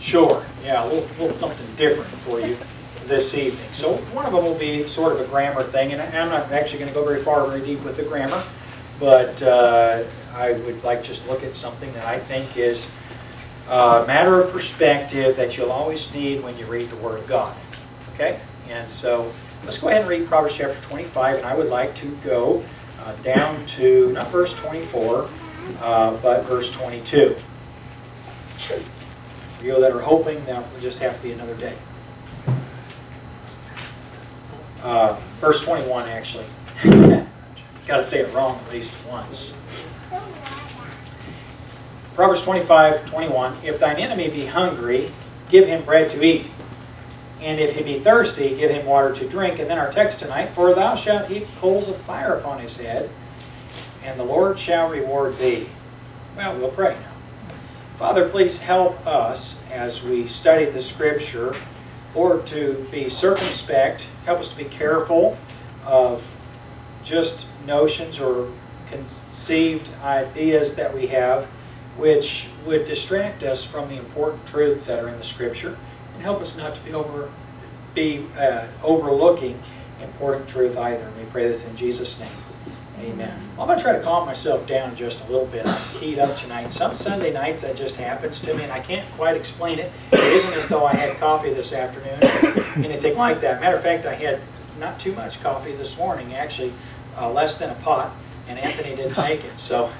Sure, yeah, a little something different for you this evening. So one of them will be sort of a grammar thing, and I'm not actually going to go very far or very deep with the grammar, but I would like just look at something that I think is a matter of perspective that you'll always need when you read the Word of God. Okay? And so let's go ahead and read Proverbs chapter 25, and I would like to go down to, not verse 24, but verse 22. For you that are hoping, that will just have to be another day. Verse 21, actually. Got to say it wrong at least once. Proverbs 25:21. If thine enemy be hungry, give him bread to eat. And if he be thirsty, give him water to drink. And then our text tonight, for thou shalt heap coals of fire upon his head, and the Lord shall reward thee. Well, we'll pray now. Father, please help us as we study the Scripture, Lord, to be circumspect. Help us to be careful of just notions or conceived ideas that we have, which would distract us from the important truths that are in the Scripture, and help us not to be overlooking important truth either. And we pray this in Jesus' name. Amen. Well, I'm going to try to calm myself down just a little bit. I'm keyed up tonight. Some Sunday nights that just happens to me, and I can't quite explain it. It isn't as though I had coffee this afternoon or anything like that. Matter of fact, I had not too much coffee this morning, actually less than a pot, and Anthony didn't make it. So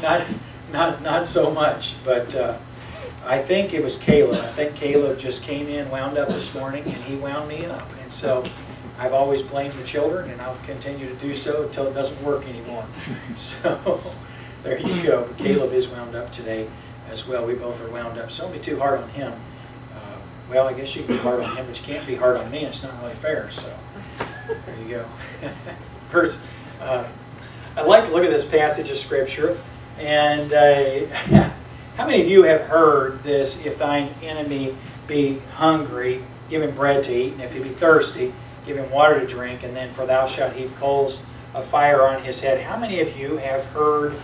not so much, but I think it was Caleb. I think Caleb just came in, wound up this morning, and he wound me up. And so I've always blamed the children, and I'll continue to do so until it doesn't work anymore. So there you go. But Caleb is wound up today as well. We both are wound up. So don't be too hard on him. Well, I guess you can be hard on him, but you can't be hard on me. It's not really fair. So there you go. First, I'd like to look at this passage of Scripture. And how many of you have heard this, if thine enemy be hungry, give him bread to eat, and if he be thirsty, give him water to drink, and then for thou shalt heap coals of fire on his head. How many of you have heard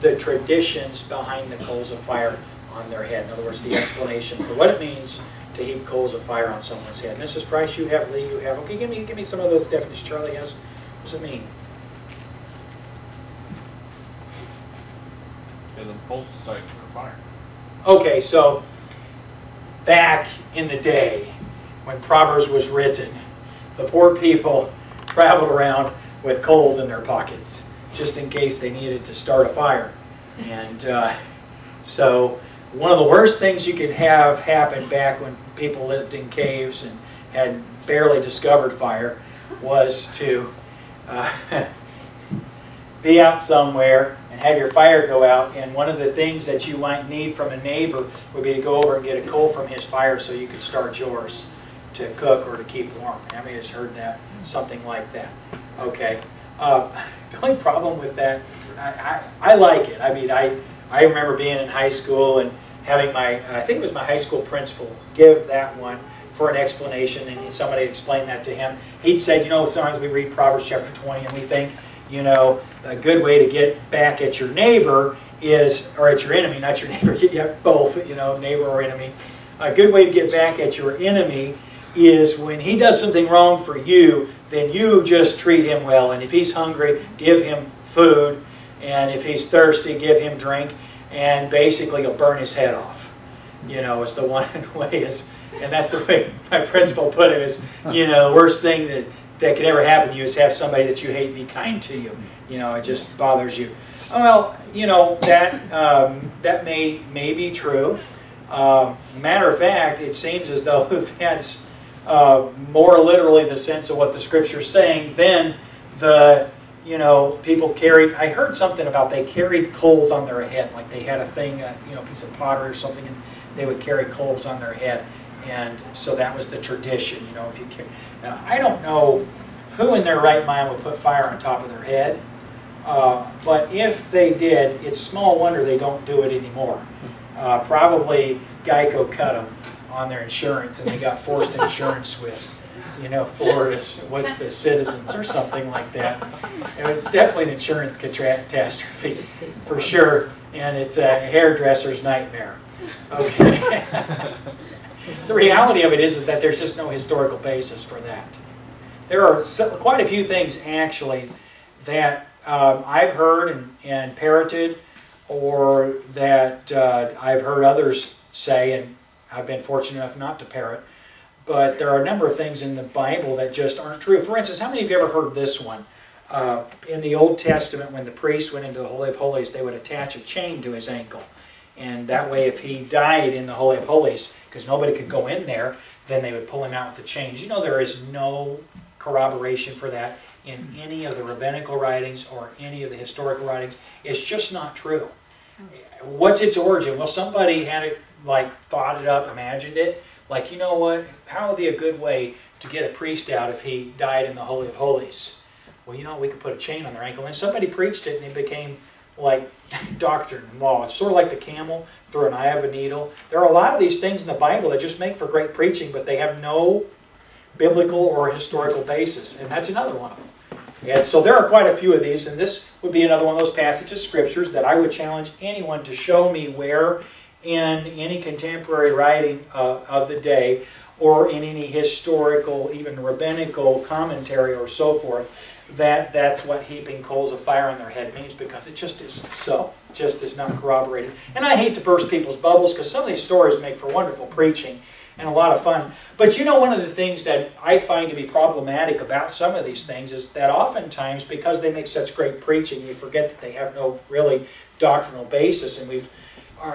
the traditions behind the coals of fire on their head? In other words, the explanation for what it means to heap coals of fire on someone's head. Mrs. Price, you have. Lee, you have. Okay, give me some of those definitions. Charlie has. What does it mean? Give them coals to start for fire. Okay, so back in the day when Proverbs was written, the poor people traveled around with coals in their pockets, just in case they needed to start a fire. And so one of the worst things you could have happen back when people lived in caves and had barely discovered fire was to be out somewhere and have your fire go out. And one of the things that you might need from a neighbor would be to go over and get a coal from his fire so you could start yours to cook or to keep warm. How many has heard that? Something like that. Okay. The only problem with that, I like it. I mean, I remember being in high school and having my, I think it was my high school principal, give that one for an explanation, and somebody explained that to him. He'd said, you know, sometimes we read Proverbs chapter 20 and we think, you know, a good way to get back at your neighbor is, or at your enemy, not your neighbor, you have both, you know, neighbor or enemy. A good way to get back at your enemy is when he does something wrong for you, then you just treat him well. And if he's hungry, give him food. And if he's thirsty, give him drink. And basically, you'll burn his head off. You know, it's the one way. And that's the way my principal put it is, you know, the worst thing that could ever happen to you is have somebody that you hate be kind to you. You know, it just bothers you. Well, you know, that may be true. Matter of fact, it seems as though that's more literally the sense of what the Scripture is saying than the, you know, people carried. I heard something about they carried coals on their head, like they had a thing, you know, a piece of pottery or something, and they would carry coals on their head, and so that was the tradition. You know, if you carry. Now, I don't know who in their right mind would put fire on top of their head, but if they did, it's small wonder they don't do it anymore. Probably Geico cut them on their insurance, and they got forced insurance with, you know, Florida's, what's the Citizens or something like that. And it's definitely an insurance catastrophe for sure, and it's a hairdresser's nightmare. Okay. The reality of it is that there's just no historical basis for that. There are quite a few things, actually, that I've heard and parroted, or that I've heard others say, and I've been fortunate enough not to parrot. But there are a number of things in the Bible that just aren't true. For instance, how many of you ever heard this one? In the Old Testament, when the priest went into the Holy of Holies, they would attach a chain to his ankle. And that way, if he died in the Holy of Holies, because nobody could go in there, then they would pull him out with the chains. You know, there is no corroboration for that in any of the rabbinical writings or any of the historical writings. It's just not true. What's its origin? Well, somebody had it, like, thought it up, imagined it. Like, you know what? How would be a good way to get a priest out if he died in the Holy of Holies? Well, you know, we could put a chain on their ankle. And somebody preached it, and it became like doctrine and law. It's sort of like the camel through an eye of a needle. There are a lot of these things in the Bible that just make for great preaching, but they have no biblical or historical basis. And that's another one of them. And so there are quite a few of these, and this would be another one of those passages of scriptures that I would challenge anyone to show me where in any contemporary writing of the day, or in any historical, even rabbinical commentary or so forth, that's what heaping coals of fire on their head means, because it just isn't so. It just is not corroborated. And I hate to burst people's bubbles, because some of these stories make for wonderful preaching and a lot of fun. But you know, one of the things that I find to be problematic about some of these things is that oftentimes, because they make such great preaching, we forget that they have no really doctrinal basis, and we've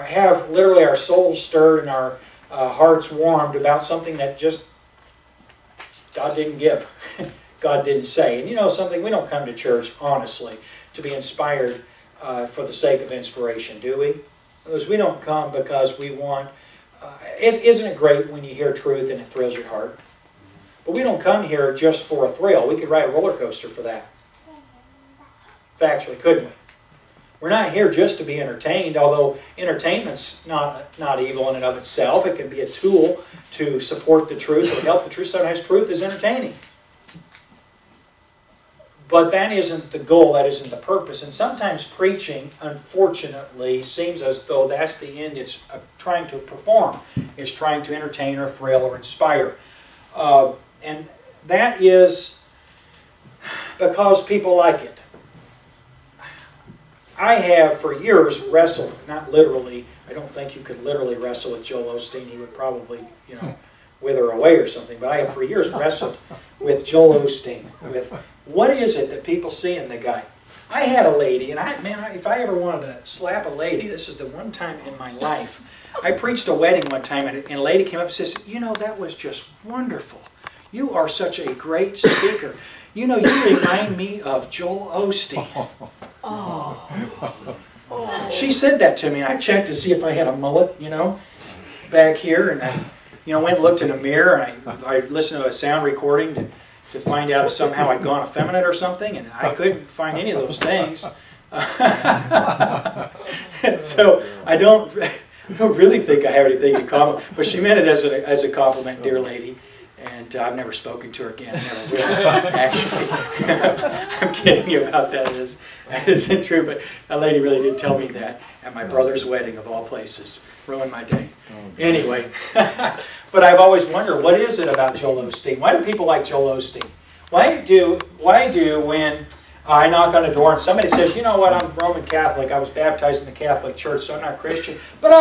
have literally our souls stirred and our hearts warmed about something that just God didn't give. God didn't say. And you know something, we don't come to church, honestly, to be inspired for the sake of inspiration, do we? Because we don't come because we want... isn't it great when you hear truth and it thrills your heart? But we don't come here just for a thrill. We could ride a roller coaster for that. Factually, couldn't we? We're not here just to be entertained, although entertainment's not evil in and of itself. It can be a tool to support the truth, or help the truth. Sometimes truth is entertaining. But that isn't the goal, that isn't the purpose. And sometimes preaching, unfortunately, seems as though that's the end it's trying to perform. It's trying to entertain or thrill or inspire. And that is because people like it. I have for years wrestled, not literally, I don't think you could literally wrestle with Joel Osteen. He would probably, you know, wither away or something. But I have for years wrestled with Joel Osteen, with what is it that people see in the guy? I had a lady, and if I ever wanted to slap a lady, this is the one time in my life. I preached a wedding one time, and a lady came up and says, you know, that was just wonderful. You are such a great speaker. You know, you remind me of Joel Osteen. Oh. Oh. She said that to me. I checked to see if I had a mullet, you know, back here. And I, you know, went and looked in a mirror, and I listened to a sound recording to find out if somehow I'd gone effeminate or something, and I couldn't find any of those things. And so I don't really think I have anything in common. But she meant it as a compliment, dear lady. And I've never spoken to her again. I never will, actually. I'm kidding you about that. That isn't true, but that lady really did tell me that at my brother's wedding, of all places. Ruined my day. Anyway, but I've always wondered, what is it about Joel Osteen? Why do people like Joel Osteen? Why do when I knock on a door and somebody says, you know what, I'm Roman Catholic. I was baptized in the Catholic Church, so I'm not Christian. But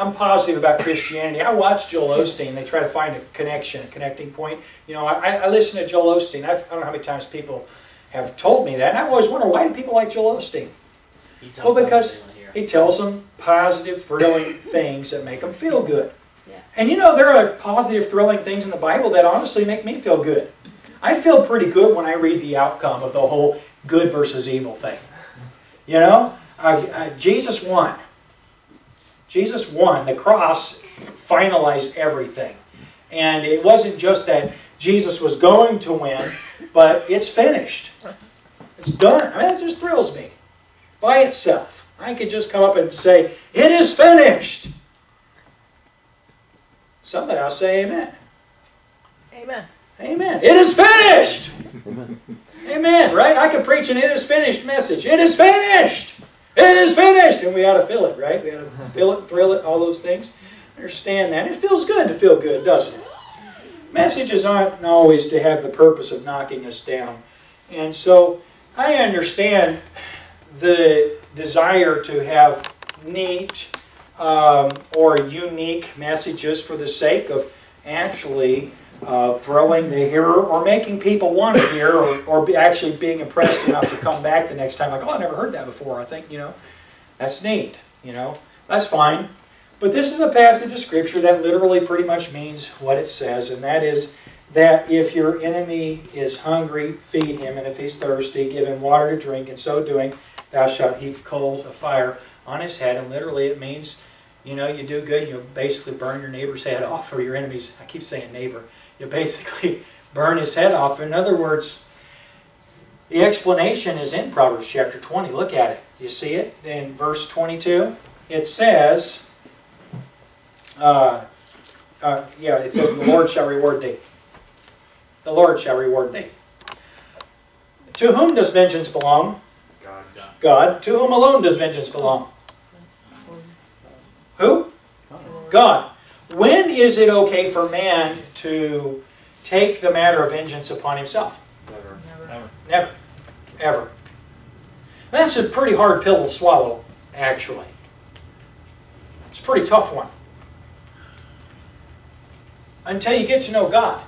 I'm positive about Christianity. I watch Joel Osteen. They try to find a connection, a connecting point. You know, I listen to Joel Osteen. I don't know how many times people have told me that. And I always wonder, why do people like Joel Osteen? Well, because he tells them positive, thrilling things that make them feel good. Yeah. And you know, there are positive, thrilling things in the Bible that honestly make me feel good. I feel pretty good when I read the outcome of the whole good versus evil thing. You know, Jesus won. Jesus won. The cross finalized everything. And it wasn't just that Jesus was going to win, but it's finished. It's done. I mean, that just thrills me by itself. I could just come up and say, it is finished. Somebody will say amen. Amen. Amen. It is finished. Amen. Amen, right? I could preach an it is finished message. It is finished. It is finished! And we ought to feel it, right? We ought to feel it, thrill it, all those things. Understand that. It feels good to feel good, doesn't it? Messages aren't always to have the purpose of knocking us down. And so I understand the desire to have neat or unique messages for the sake of actually throwing the hearer or making people want to hear or actually being impressed enough to come back the next time. Like, oh, I never heard that before. I think, you know, that's neat. You know, that's fine. But this is a passage of Scripture that literally pretty much means what it says, and that is that if your enemy is hungry, feed him, and if he's thirsty, give him water to drink. In so doing, thou shalt heap coals of fire on his head. And literally it means, you know, you do good, you'll basically burn your neighbor's head off, or your enemy's, I keep saying neighbor, you'll basically burn his head off. In other words, the explanation is in Proverbs chapter 20. Look at it. You see it in verse 22? It says... it says, the Lord shall reward thee. The Lord shall reward thee. To whom does vengeance belong? God. God. To whom alone does vengeance belong? Who? God. When is it okay for man to take the matter of vengeance upon himself? Never. Never. Never. Ever. That's a pretty hard pill to swallow, actually. It's a pretty tough one. Until you get to know God.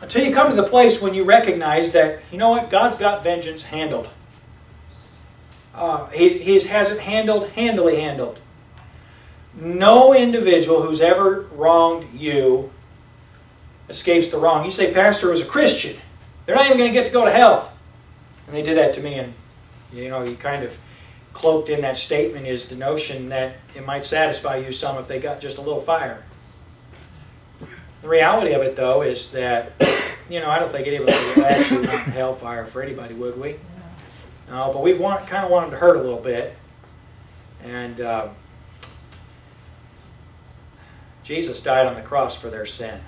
Until you come to the place when you recognize that, you know what, God's got vengeance handled. He has it handily handled. No individual who's ever wronged you escapes the wrong. You say, Pastor, as a Christian, they're not even going to get to go to hell. And they did that to me, and you know, you kind of... cloaked in that statement is the notion that it might satisfy you some if they got just a little fire. The reality of it, though, is that, you know, I don't think anybody would actually want hellfire for anybody, would we? No, but we kind of want them to hurt a little bit. And Jesus died on the cross for their sin.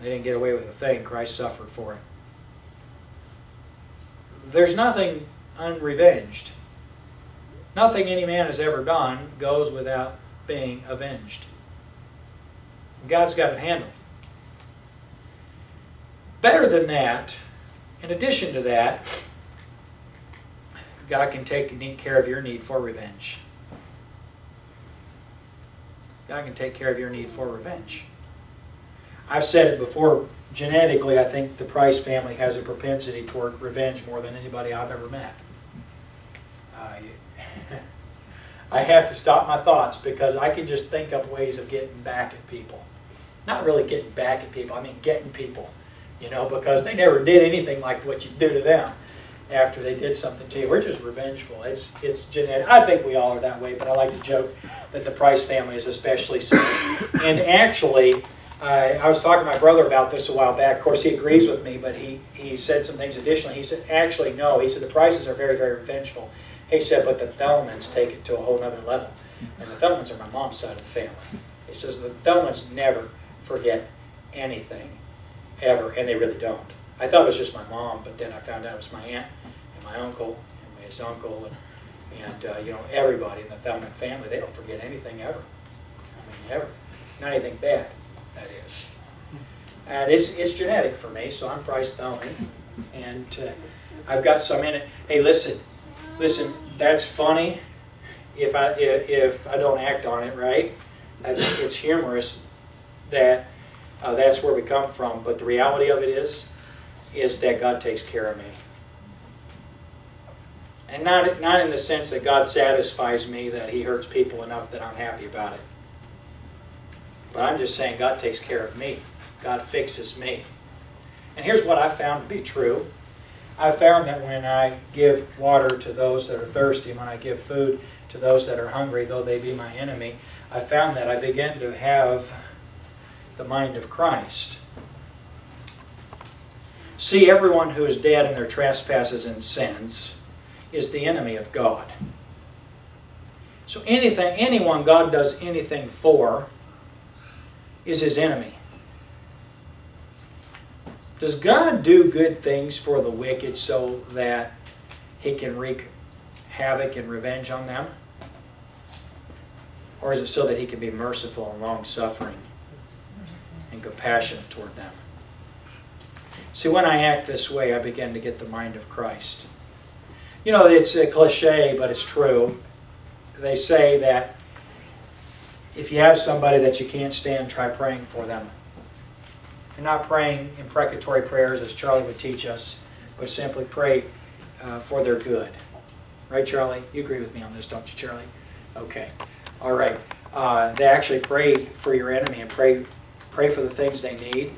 They didn't get away with a thing. Christ suffered for it. There's nothing... unrevenged. Nothing any man has ever done goes without being avenged. God's got it handled. Better than that, in addition to that, God can take neat care of your need for revenge. God can take care of your need for revenge. I've said it before. Genetically, I think the Price family has a propensity toward revenge more than anybody I've ever met. I have to stop my thoughts because I can just think up ways of getting back at people. Not really getting back at people, I mean getting people. You know, because they never did anything like what you do to them after they did something to you. We're just revengeful. It's genetic. I think we all are that way, but I like to joke that the Price family is especially so. And actually... I was talking to my brother about this a while back. Of course, he agrees with me, but he said some things additionally. He said, actually, no. He said, the Prices are very, very revengeful. He said, but the Thelmans take it to a whole other level. And the Thelmans are my mom's side of the family. He says, the Thelmans never forget anything, ever, and they really don't. I thought it was just my mom, but then I found out it was my aunt and my uncle and his uncle and you know, everybody in the Thelman family. They don't forget anything ever. I mean, ever. Not anything bad. That is. And it's genetic for me, so I'm Price Thelman. And I've got some in it. Hey, listen, that's funny if I don't act on it, right? It's humorous that that's where we come from. But the reality of it is that God takes care of me. And not in the sense that God satisfies me, that he hurts people enough that I'm happy about it. But I'm just saying God takes care of me. God fixes me. And here's what I found to be true. I found that when I give water to those that are thirsty, when I give food to those that are hungry, though they be my enemy, I found that I began to have the mind of Christ. See, everyone who is dead in their trespasses and sins is the enemy of God. So anyone God does anything for, is his enemy. Does God do good things for the wicked so that he can wreak havoc and revenge on them? Or is it so that he can be merciful and long-suffering and compassionate toward them? See, when I act this way, I begin to get the mind of Christ. You know, it's a cliche, but it's true. They say that if you have somebody that you can't stand, try praying for them. You're not praying imprecatory prayers, as Charlie would teach us, but simply pray for their good. Right, Charlie? You agree with me on this, don't you, Charlie? Okay. All right. They actually pray for your enemy and pray for the things they need.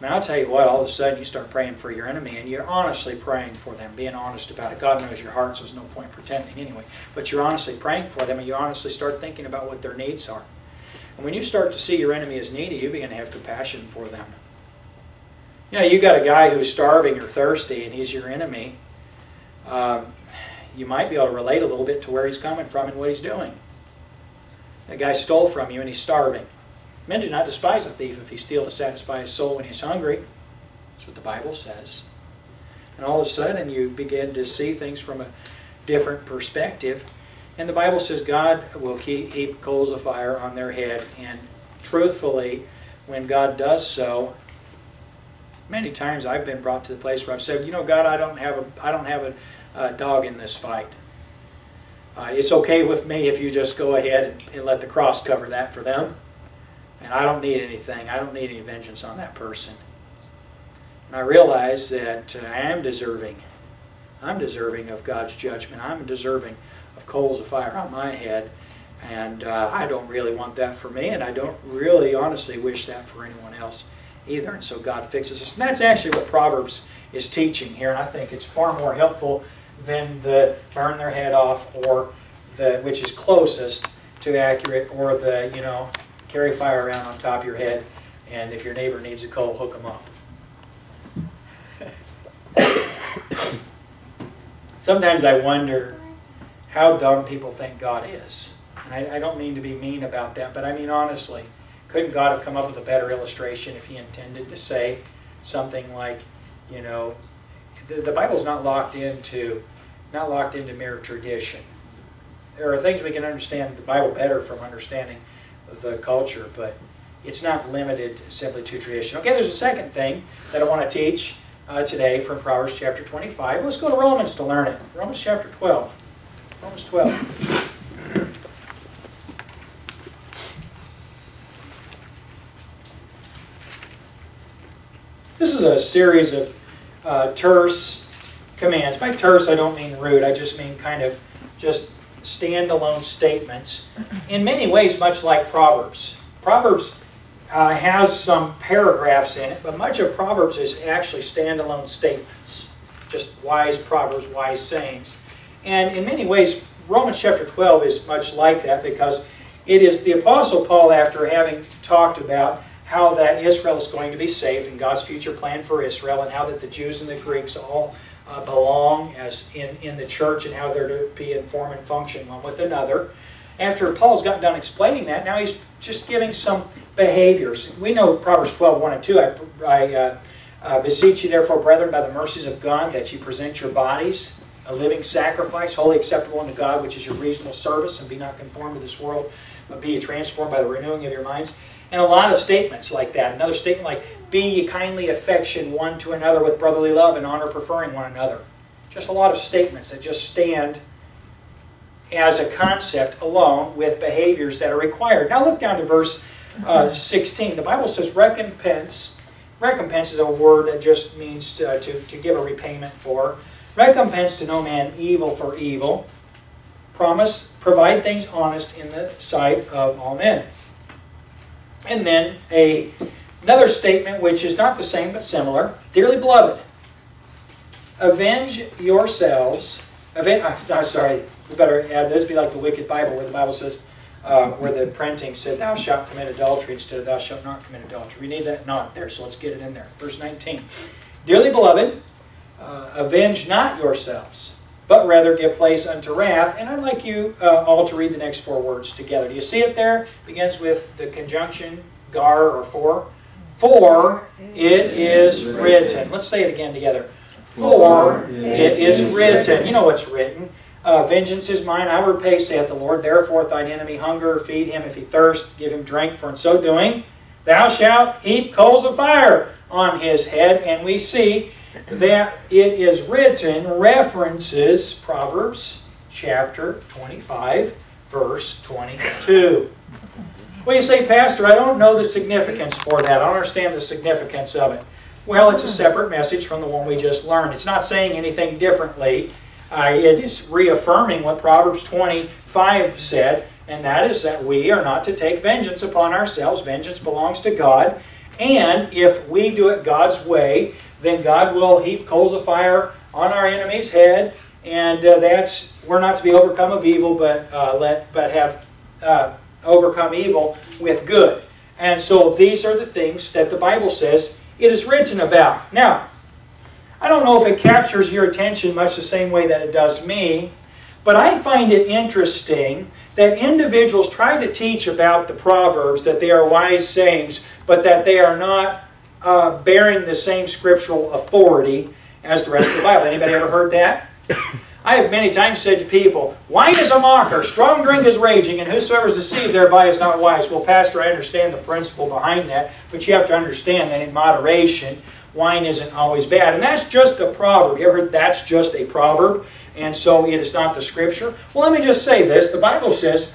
I mean, I'll tell you what, all of a sudden you start praying for your enemy and you're honestly praying for them, being honest about it. God knows your heart, so there's no point pretending anyway. But you're honestly praying for them and you honestly start thinking about what their needs are. And when you start to see your enemy as needy, you begin to have compassion for them. You know, you've got a guy who's starving or thirsty and he's your enemy. You might be able to relate a little bit to where he's coming from and what he's doing. That guy stole from you and he's starving. Men do not despise a thief if he steals to satisfy his soul when he's hungry. That's what the Bible says. And all of a sudden you begin to see things from a different perspective. And the Bible says God will heap coals of fire on their head. And truthfully, when God does so, many times I've been brought to the place where I've said, you know, God, I don't have a dog in this fight. It's okay with me if you just go ahead and let the cross cover that for them. And I don't need anything. I don't need any vengeance on that person. And I realize that I am deserving. I'm deserving of God's judgment. I'm deserving of coals of fire on my head. And I don't really want that for me. And I don't really honestly wish that for anyone else either. And so God fixes us. And that's actually what Proverbs is teaching here. And I think it's far more helpful than the burn their head off, or the, which is closest to accurate, or the, you know, carry fire around on top of your head, and if your neighbor needs a coal, hook them up. Sometimes I wonder how dumb people think God is. And I don't mean to be mean about that, but I mean honestly, couldn't God have come up with a better illustration if he intended to say something like, you know, the Bible's not locked into mere tradition. There are things we can understand the Bible better from understanding the culture, but it's not limited simply to tradition. Okay, there's a second thing that I want to teach today from Proverbs chapter 25. Let's go to Romans to learn it. Romans chapter 12. Romans 12. This is a series of terse commands. By terse, I don't mean rude. I just mean kind of just standalone statements, in many ways much like Proverbs. Proverbs has some paragraphs in it, but much of Proverbs is actually standalone statements, just wise proverbs, wise sayings. And in many ways, Romans chapter 12 is much like that, because it is the Apostle Paul, after having talked about how that Israel is going to be saved and God's future plan for Israel, and how that the Jews and the Greeks all belong as in the church, and how they're to be in form and function one with another. After Paul's gotten done explaining that, now he's just giving some behaviors. We know Proverbs 12, 1 and 2, I beseech you therefore, brethren, by the mercies of God, that you present your bodies a living sacrifice, wholly acceptable unto God, which is your reasonable service, and be not conformed to this world, but be ye transformed by the renewing of your minds. And a lot of statements like that. Another statement like, be ye kindly affection one to another with brotherly love and honor, preferring one another. Just a lot of statements that just stand as a concept alone with behaviors that are required. Now look down to verse 16. The Bible says recompense. Recompense is a word that just means to give a repayment for. Recompense to no man evil for evil. Promise, provide things honest in the sight of all men. And then another statement which is not the same but similar. Dearly beloved, avenge yourselves. We better add this. Be like the wicked Bible, where the Bible says, where the printing said, "Thou shalt commit adultery" instead of "Thou shalt not commit adultery." We need that "not" there, so let's get it in there. Verse 19. Dearly beloved, avenge not yourselves, but rather give place unto wrath. And I'd like you all to read the next four words together. Do you see it there? It begins with the conjunction gar, or for. For it is written. Let's say it again together. for it is written. You know what's written. Vengeance is mine, I will repay, saith the Lord. Therefore, if thine enemy hunger, feed him. If he thirst, give him drink. For in so doing, thou shalt heap coals of fire on his head. And we see that it is written references Proverbs chapter 25, verse 22. Well, you say, Pastor, I don't know the significance for that. I don't understand the significance of it. Well, it's a separate message from the one we just learned. It's not saying anything differently. It is reaffirming what Proverbs 25 said, and that is that we are not to take vengeance upon ourselves. Vengeance belongs to God. And if we do it God's way, then God will heap coals of fire on our enemy's head, and we're not to be overcome of evil, but have overcome evil with good. And so these are the things that the Bible says it is written about. Now, I don't know if it captures your attention much the same way that it does me, but I find it interesting that individuals try to teach about the Proverbs, that they are wise sayings, but that they are not bearing the same scriptural authority as the rest of the Bible. Anybody ever heard that? I have many times said to people, wine is a mocker, strong drink is raging, and whosoever is deceived thereby is not wise. Well, Pastor, I understand the principle behind that, but you have to understand that in moderation, wine isn't always bad. And that's just a proverb. You ever heard that's just a proverb? And so it is not the Scripture? Well, let me just say this. The Bible says,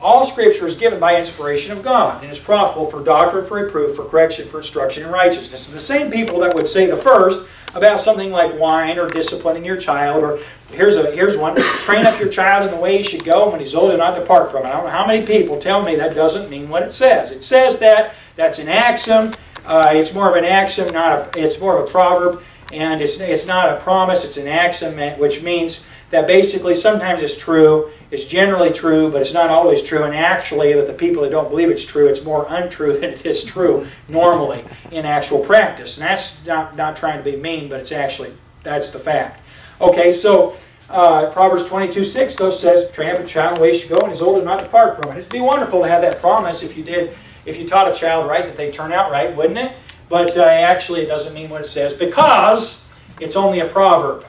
all Scripture is given by inspiration of God and is profitable for doctrine, for reproof, for correction, for instruction in righteousness. And the same people that would say the first about something like wine or disciplining your child, or here's one, train up your child in the way he should go, and when he's old, he'll not depart from it. I don't know how many people tell me that doesn't mean what it says. It says that. That's an axiom. It's more of an axiom, it's more of a proverb, and it's not a promise, it's an axiom, which means that basically sometimes it's true, it's generally true, but it's not always true, and actually that the people that don't believe it's true, it's more untrue than it is true normally in actual practice. And that's not trying to be mean, but it's actually, that's the fact. Okay, so Proverbs 22:6 though says, train up a child in the way he should go, and his old and not depart from it. It'd be wonderful to have that promise if you did. If you taught a child right, that they'd turn out right, wouldn't it? But actually, it doesn't mean what it says because it's only a proverb.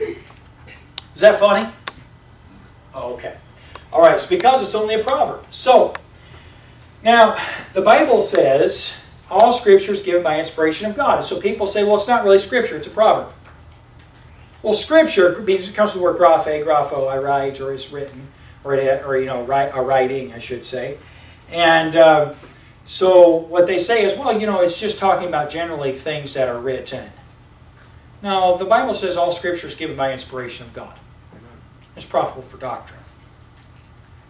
Is that funny? Okay. All right, it's because it's only a proverb. So, now, the Bible says all Scripture is given by inspiration of God. And so people say, well, it's not really Scripture, it's a proverb. Well, Scripture, because it comes from the word grapho, I write, or it's written, or writing, I should say. And so what they say is, well, you know, it's just talking about generally things that are written. No, the Bible says all Scripture is given by inspiration of God. It's profitable for doctrine.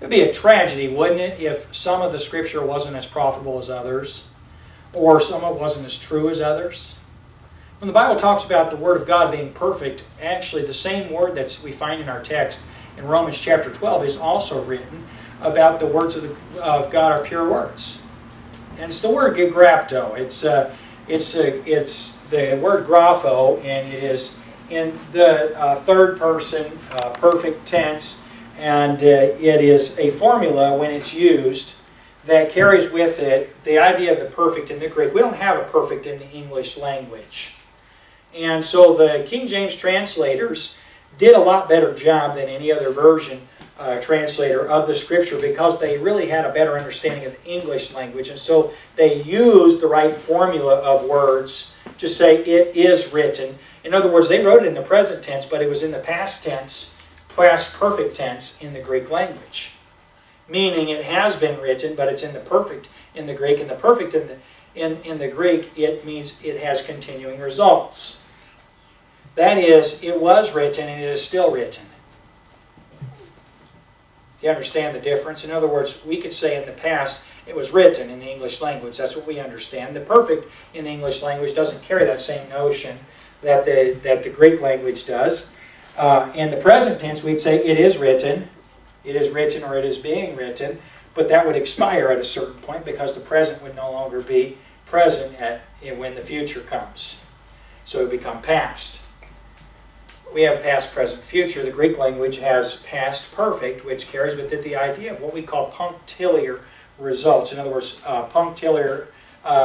It would be a tragedy, wouldn't it, if some of the Scripture wasn't as profitable as others, or some of it wasn't as true as others. When the Bible talks about the Word of God being perfect, actually the same word that we find in our text in Romans chapter 12 is also written about the words of God are pure words. And it's the word grapto. It's the word grapho, and it is in the third person, perfect tense, and it is a formula when it's used that carries with it the idea of the perfect in the Greek. We don't have a perfect in the English language. And so the King James translators did a lot better job than any other version translator of the Scripture because they really had a better understanding of the English language, and so they used the right formula of words to say it is written. In other words, they wrote it in the present tense, but it was in the past tense, past perfect tense in the Greek language, meaning it has been written, but it's in the perfect in the Greek. And the perfect in the Greek, it means it has continuing results. That is, it was written and it is still written. Do you understand the difference? In other words, we could say in the past, it was written in the English language. That's what we understand. The perfect in the English language doesn't carry that same notion that the Greek language does. In the present tense, we'd say it is written or it is being written, but that would expire at a certain point because the present would no longer be present when the future comes. So it would become past. We have past, present, future. The Greek language has past perfect, which carries with it the idea of what we call punctiliar results. In other words, punctiliar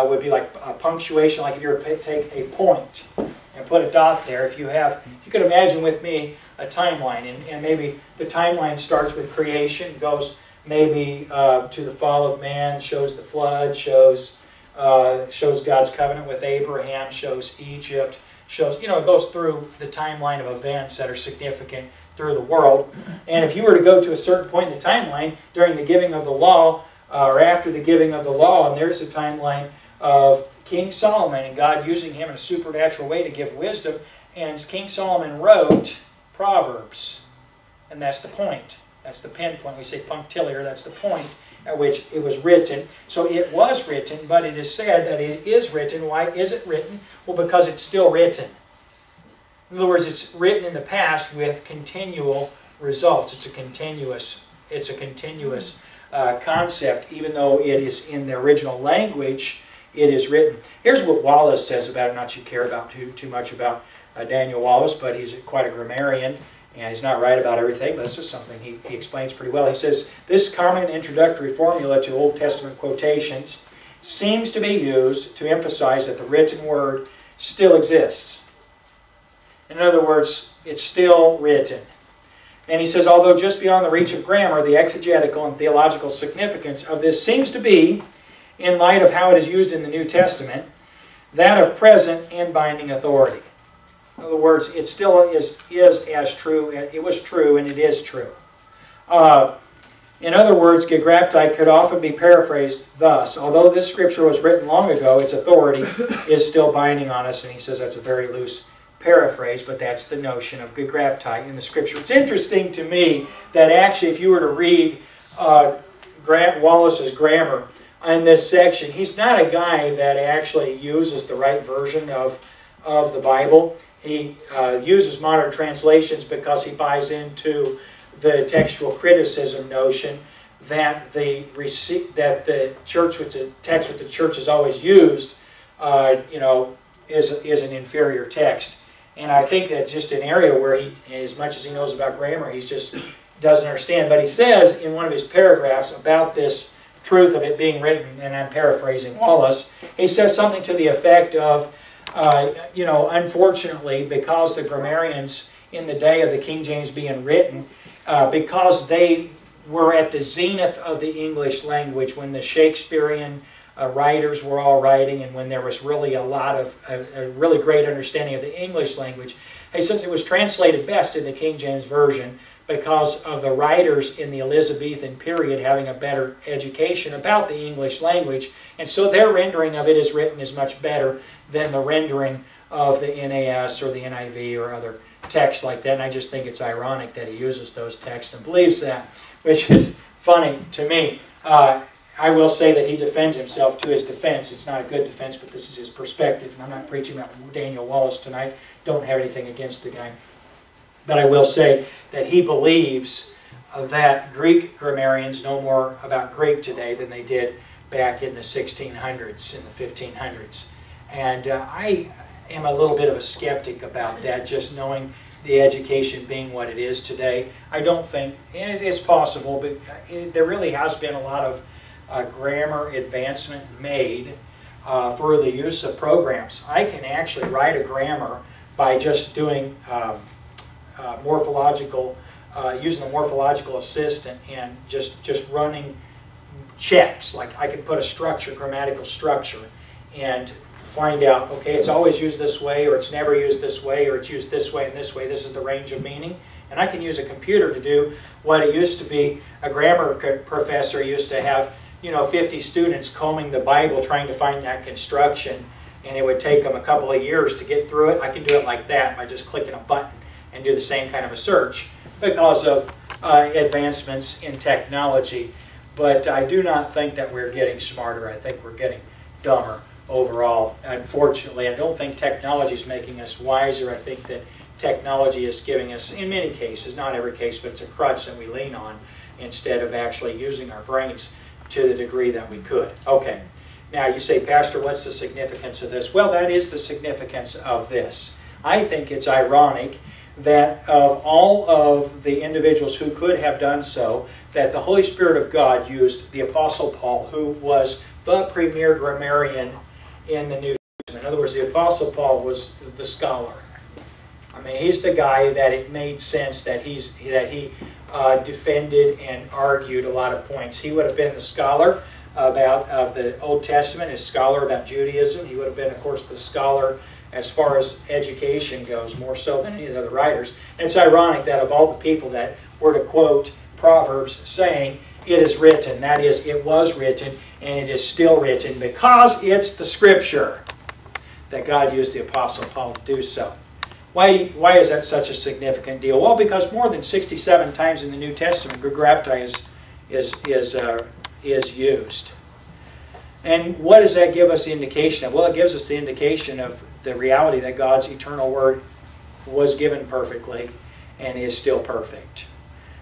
would be like a punctuation, like if you were to take a point and put a dot there. If you could imagine with me a timeline, and maybe the timeline starts with creation, goes maybe to the fall of man, shows the flood, shows God's covenant with Abraham, shows Egypt, shows, you know, it goes through the timeline of events that are significant through the world. And if you were to go to a certain point in the timeline during the giving of the law, or after the giving of the law, and there's a timeline of King Solomon and God using him in a supernatural way to give wisdom, and King Solomon wrote Proverbs. And that's the point. That's the pinpoint. We say punctiliar, that's the point at which it was written. So it was written, but it is said that it is written. Why is it written? Well, because it's still written. In other words, it's written in the past with continual results. It's a continuous concept, even though it is in the original language. It is written. Here's what Wallace says about it. Not that you care about too much about Daniel Wallace, but he's quite a grammarian, and he's not right about everything, but this is something he explains pretty well. He says, "This common introductory formula to Old Testament quotations seems to be used to emphasize that the written word still exists." In other words, it's still written. And he says, "Although just beyond the reach of grammar, the exegetical and theological significance of this seems to be, in light of how it is used in the New Testament, that of present and binding authority." In other words, it still is as true, it was true, and it is true. In other words, gegraptai could often be paraphrased thus: although this scripture was written long ago, its authority is still binding on us. And he says that's a very loose paraphrase, but that's the notion of gegraptai in the scripture. It's interesting to me that actually if you were to read Wallace's grammar in this section, he's not a guy that actually uses the right version of the Bible. He uses modern translations because he buys into the textual criticism notion that the church with the text that the church has always used, you know, is an inferior text. And I think that's just an area where he, as much as he knows about grammar, he just doesn't understand. But he says in one of his paragraphs about this truth of it being written, and I'm paraphrasing Wallace, he says something to the effect of, you know, unfortunately, because the grammarians in the day of the King James being written, because they were at the zenith of the English language when the Shakespearean writers were all writing and when there was really a lot of a really great understanding of the English language, he says it was translated best in the King James Version, because of the writers in the Elizabethan period having a better education about the English language. And so their rendering of it as written is much better than the rendering of the NAS or the NIV or other texts like that. And I just think it's ironic that he uses those texts and believes that, which is funny to me. I will say that he defends himself to his defense. It's not a good defense, but this is his perspective. And I'm not preaching about Daniel Wallace tonight. Don't have anything against the guy. But I will say that he believes that Greek grammarians know more about Greek today than they did back in the 1600s, in the 1500s. And I am a little bit of a skeptic about that, just knowing the education being what it is today. I don't think, and it's possible, but there really has been a lot of grammar advancement made for the use of programs. I can actually write a grammar by just doing using the morphological assistant and just running checks. Like I could put a structure, grammatical structure, and find out, okay, it's always used this way, or it's never used this way, or it's used this way and this way. This is the range of meaning. And I can use a computer to do what it used to be. A grammar professor used to have, you know, 50 students combing the Bible trying to find that construction, and it would take them a couple of years to get through it. I can do it like that by just clicking a button and do the same kind of a search because of advancements in technology. But I do not think that we're getting smarter. I think we're getting dumber overall, unfortunately. I don't think technology is making us wiser. I think that technology is giving us, in many cases, not every case, but it's a crutch that we lean on instead of actually using our brains to the degree that we could. Okay, now you say, Pastor, what's the significance of this? Well, that is the significance of this. I think it's ironic that of all of the individuals who could have done so, that the Holy Spirit of God used the Apostle Paul, who was the premier grammarian in the New Testament. other words, the Apostle Paul was the scholar. I mean, he's the guy that it made sense that he defended and argued a lot of points. He would have been the scholar of the Old Testament, his scholar about Judaism. He would have been, of course, the scholar as far as education goes, more so than any of the other writers. And it's ironic that of all the people that were to quote Proverbs, saying, "It is written," that is, it was written, and it is still written, because it's the Scripture that God used the Apostle Paul to do so. Why is that such a significant deal? Well, because more than 67 times in the New Testament, Graptai is used. And what does that give us the indication of? Well, it gives us the indication of the reality that God's eternal Word was given perfectly and is still perfect.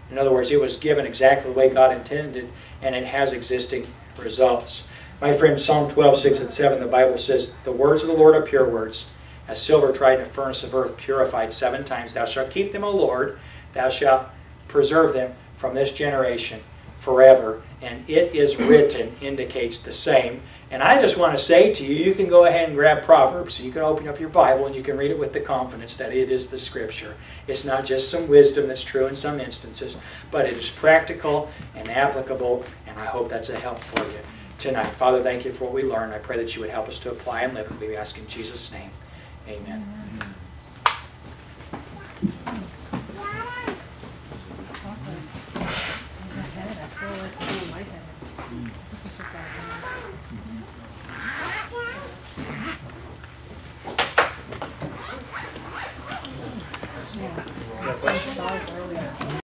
In other words, it was given exactly the way God intended, and it has existing results. My friend, Psalm 12, 6 and 7, the Bible says, "The words of the Lord are pure words, as silver tried in a furnace of earth, purified 7 times. Thou shalt keep them, O Lord, thou shalt preserve them from this generation forever." And "it is written" indicates the same. And I just want to say to you, you can go ahead and grab Proverbs. You can open up your Bible and you can read it with the confidence that it is the Scripture. It's not just some wisdom that's true in some instances, but it is practical and applicable, and I hope that's a help for you tonight. Father, thank you for what we learned. I pray that you would help us to apply and live it. We ask in Jesus' name. Amen.